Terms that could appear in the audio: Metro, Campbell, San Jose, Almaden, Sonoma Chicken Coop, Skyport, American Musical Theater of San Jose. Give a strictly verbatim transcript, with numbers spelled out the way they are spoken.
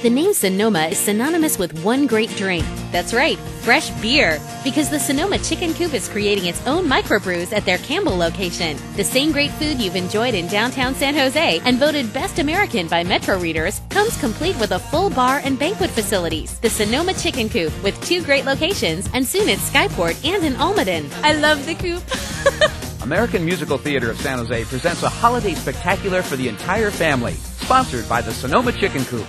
The name Sonoma is synonymous with one great drink. That's right, fresh beer. Because the Sonoma Chicken Coop is creating its own microbrews at their Campbell location. The same great food you've enjoyed in downtown San Jose and voted Best American by Metro readers comes complete with a full bar and banquet facilities. The Sonoma Chicken Coop, with two great locations and soon at Skyport and in Almaden. I love the coop. American Musical Theater of San Jose presents a holiday spectacular for the entire family. Sponsored by the Sonoma Chicken Coop.